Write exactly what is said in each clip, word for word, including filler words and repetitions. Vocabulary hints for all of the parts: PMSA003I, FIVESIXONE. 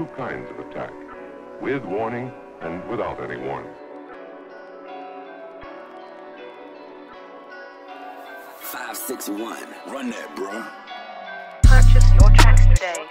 two kinds of attack, with warning and without any warning. five six one, run that, bro. Purchase your tracks today.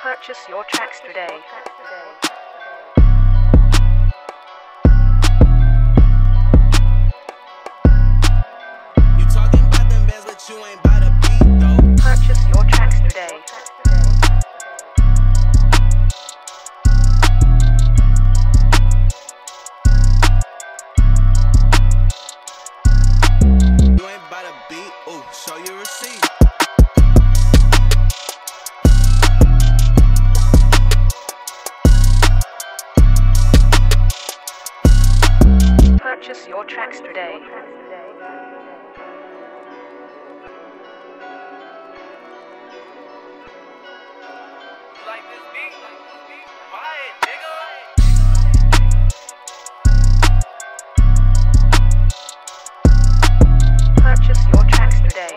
Purchase your tracks today. You talking about them bands, but you ain't about a beat though. Purchase your tracks today. You ain't about a beat, ooh, show your receipt. Purchase your tracks today. Like this beat, like this beat, buy it, nigga. Purchase your tracks today.